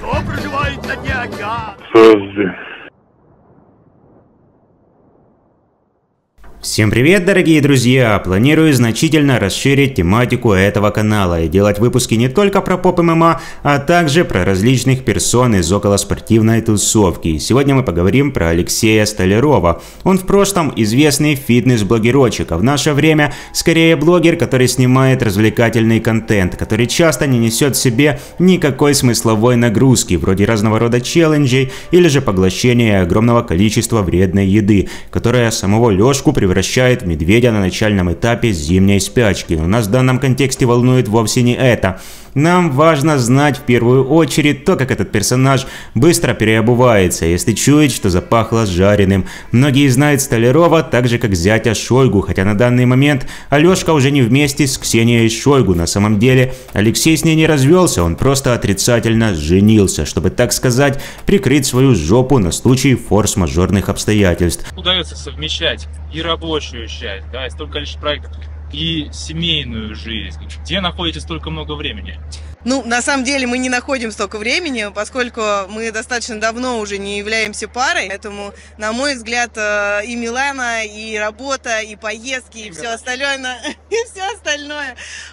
Кто проживает на дне океана? Всем привет, дорогие друзья! Планирую значительно расширить тематику этого канала и делать выпуски не только про поп-ММА, а также про различных персон из околоспортивной тусовки. И сегодня мы поговорим про Алексея Столярова. Он в прошлом известный фитнес-блогерочек, а в наше время скорее блогер, который снимает развлекательный контент, который часто не несет в себе никакой смысловой нагрузки, вроде разного рода челленджей или же поглощения огромного количества вредной еды, которая самого Лёшку превращает медведя на начальном этапе зимней спячки. Но нас в данном контексте волнует вовсе не это. Нам важно знать в первую очередь то, как этот персонаж быстро переобувается, если чует, что запахло жареным. Многие знают Столярова так же, как зятя Шойгу, хотя на данный момент Алешка уже не вместе с Ксенией Шойгу. На самом деле Алексей с ней не развелся, он просто отрицательно женился, чтобы, так сказать, прикрыть свою жопу на случай форс-мажорных обстоятельств. Удается совмещать и рабочую часть, да, и столько лишь проектов, и семейную жизнь. Где находите столько много времени? Ну, на самом деле мы не находим столько времени, поскольку мы достаточно давно уже не являемся парой. Поэтому, на мой взгляд, и Милана, и работа, и поездки, и все остальное.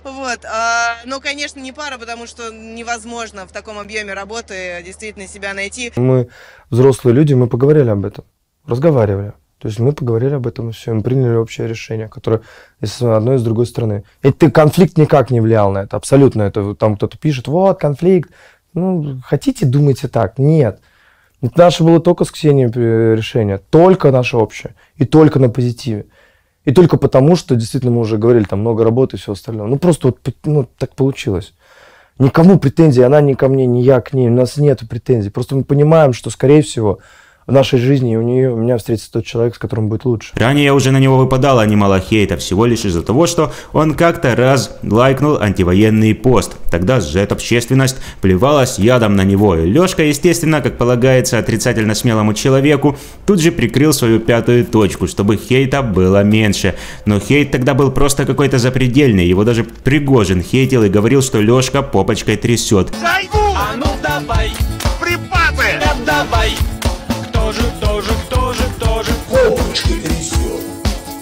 Вот. Но, конечно, не пара, потому что невозможно в таком объеме работы действительно себя найти. Мы взрослые люди, мы поговорили об этом, разговаривали. То есть мы поговорили об этом и все, мы приняли общее решение, которое с одной и с другой стороны. Это конфликт никак не влиял на это, абсолютно. Это там кто-то пишет, вот, конфликт. Ну, хотите, думайте так. Нет. Это наше было только с Ксенией решение, только наше общее, и только на позитиве. И только потому, что действительно мы уже говорили, там много работы и все остальное. Ну, просто вот, ну, так получилось. Никому претензий, она ни ко мне, ни я к ней, у нас нет претензий. Просто мы понимаем, что, скорее всего, в нашей жизни у меня встретится тот человек, с которым будет лучше. Ранее уже на него выпадало немало хейта, всего лишь из-за того, что он как-то раз лайкнул антивоенный пост. Тогда жет-общественность плевалась ядом на него. И Лёшка, естественно, как полагается отрицательно смелому человеку, тут же прикрыл свою пятую точку, чтобы хейта было меньше. Но хейт тогда был просто какой-то запредельный. Его даже Пригожин хейтил и говорил, что Лёшка попочкой трясет. Шойгу! А ну давай! Припасы! Давай! Тоже. Попочки трясет.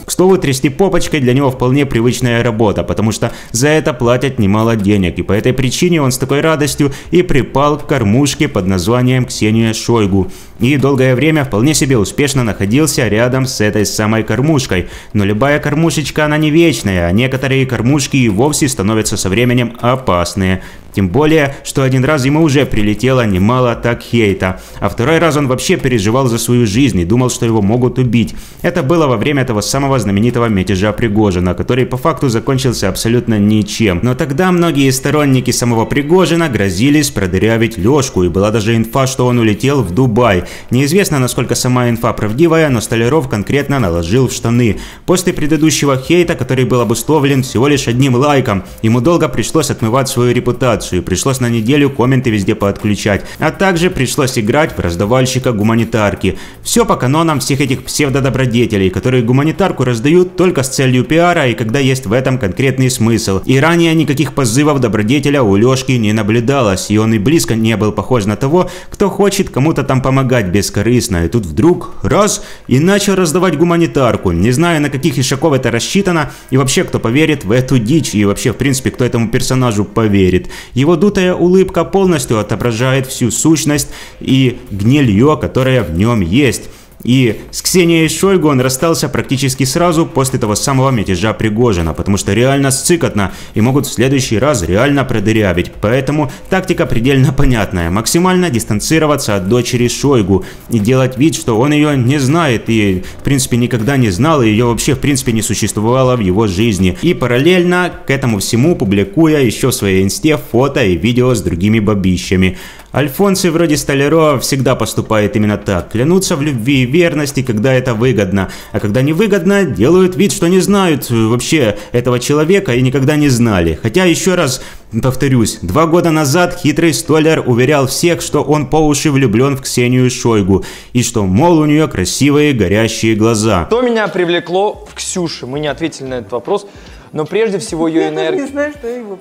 К слову, трясти попочкой для него вполне привычная работа, потому что за это платят немало денег. И по этой причине он с такой радостью и припал к кормушке под названием Ксения Шойгу. И долгое время вполне себе успешно находился рядом с этой самой кормушкой. Но любая кормушечка, она не вечная, а некоторые кормушки и вовсе становятся со временем опасные. Тем более, что один раз ему уже прилетело немало так хейта. А второй раз он вообще переживал за свою жизнь и думал, что его могут убить. Это было во время того самого знаменитого мятежа Пригожина, который по факту закончился абсолютно ничем. Но тогда многие сторонники самого Пригожина грозились продырявить Лёшку, и была даже инфа, что он улетел в Дубай. Неизвестно, насколько сама инфа правдивая, но Столяров конкретно наложил в штаны. После предыдущего хейта, который был обусловлен всего лишь одним лайком, ему долго пришлось отмывать свою репутацию. Пришлось на неделю комменты везде поотключать, а также пришлось играть в раздавальщика гуманитарки. Все по канонам всех этих псевдодобродетелей, которые гуманитарку раздают только с целью пиара и когда есть в этом конкретный смысл. И ранее никаких позывов добродетеля у Лёшки не наблюдалось, и он и близко не был похож на того, кто хочет кому-то там помогать бескорыстно. И тут вдруг раз и начал раздавать гуманитарку. Не знаю, на каких ишаков это рассчитано, и вообще кто поверит в эту дичь, и вообще в принципе кто этому персонажу поверит. Его дутая улыбка полностью отображает всю сущность и гнилье, которое в нем есть. И с Ксенией Шойгу он расстался практически сразу после того самого мятежа Пригожина, потому что реально сцикотно и могут в следующий раз реально продырявить. Поэтому тактика предельно понятная. Максимально дистанцироваться от дочери Шойгу и делать вид, что он ее не знает и в принципе никогда не знал, и ее вообще в принципе не существовало в его жизни. И параллельно к этому всему публикуя еще в своей инсте фото и видео с другими бабищами. Альфонсы вроде Столярова всегда поступают именно так. Клянутся в любви и верности, когда это выгодно. А когда невыгодно, делают вид, что не знают вообще этого человека и никогда не знали. Хотя, еще раз повторюсь, 2 года назад хитрый Столяр уверял всех, что он по уши влюблен в Ксению Шойгу. И что, мол, у нее красивые горящие глаза. Что меня привлекло в Ксюше? Мы не ответили на этот вопрос. но прежде всего ее энергия... Я не знаю, что его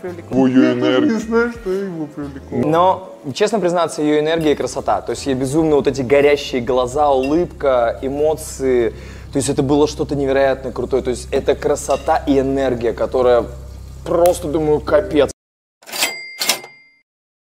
привлекло. Но, честно признаться, ее энергия и красота. То есть ей безумно вот эти горящие глаза, улыбка, эмоции. То есть это было что-то невероятно крутое. То есть это красота и энергия, которая просто, думаю, капец.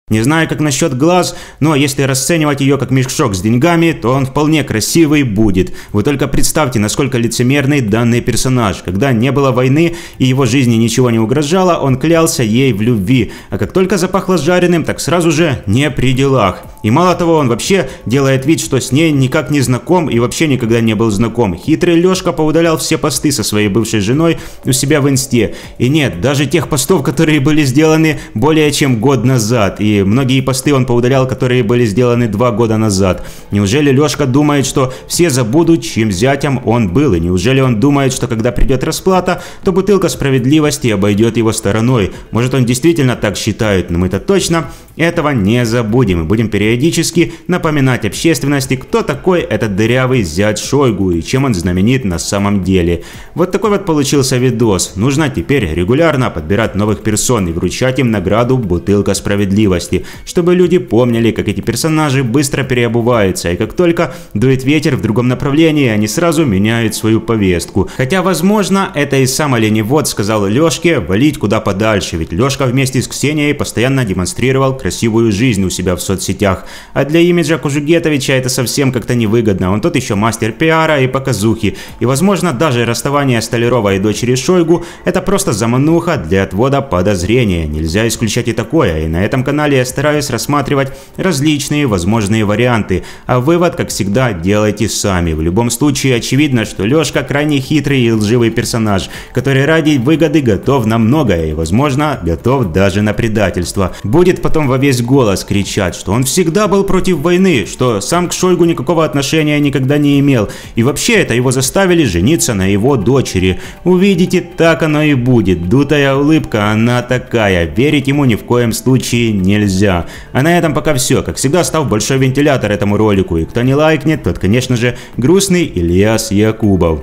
Не знаю, как насчет глаз, но если расценивать ее как мешок с деньгами, то он вполне красивый будет. Вы только представьте, насколько лицемерный данный персонаж. Когда не было войны и его жизни ничего не угрожало, он клялся ей в любви. А как только запахло жареным, так сразу же не при делах. И мало того, он вообще делает вид, что с ней никак не знаком и вообще никогда не был знаком. Хитрый Лешка поудалял все посты со своей бывшей женой у себя в инсте. И нет, даже тех постов, которые были сделаны более чем год назад. И многие посты он поудалял, которые были сделаны 2 года назад. Неужели Лешка думает, что все забудут, чьим зятем он был? И неужели он думает, что когда придет расплата, то бутылка справедливости обойдет его стороной? Может, он действительно так считает, но мы-то точно этого не забудем. И будем периодически напоминать общественности, кто такой этот дырявый зять Шойгу и чем он знаменит на самом деле. Вот такой вот получился видос. Нужно теперь регулярно подбирать новых персон и вручать им награду «Бутылка справедливости», чтобы люди помнили, как эти персонажи быстро переобуваются, и как только дует ветер в другом направлении, они сразу меняют свою повестку. Хотя, возможно, это и сам Оленевод сказал Лешке валить куда подальше, ведь Лешка вместе с Ксенией постоянно демонстрировал красивую жизнь у себя в соцсетях. А для имиджа Кужугетовича это совсем как-то невыгодно, он тот еще мастер пиара и показухи. И, возможно, даже расставание Столярова и дочери Шойгу – это просто замануха для отвода подозрения. Нельзя исключать и такое, и на этом канале я стараюсь рассматривать различные возможные варианты, а вывод, как всегда, делайте сами. В любом случае, очевидно, что Лешка крайне хитрый и лживый персонаж, который ради выгоды готов на многое и, возможно, готов даже на предательство. Будет потом во весь голос кричать, что он всегда был против войны, что сам к Шойгу никакого отношения никогда не имел, и вообще это его заставили жениться на его дочери. Увидите, так оно и будет. Дутая улыбка, она такая. Верить ему ни в коем случае нельзя. А на этом пока все. Как всегда, ставь большой вентилятор этому ролику. И кто не лайкнет, тот, конечно же, грустный Ильяс Якубов.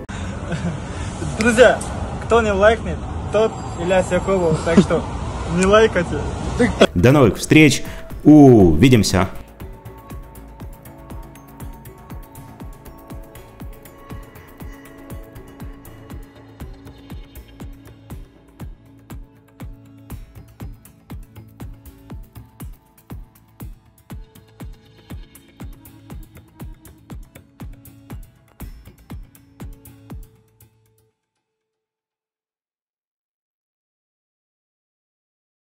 Друзья, кто не лайкнет, тот Ильяс Якубов. Так что не лайкайте. До новых встреч. Увидимся.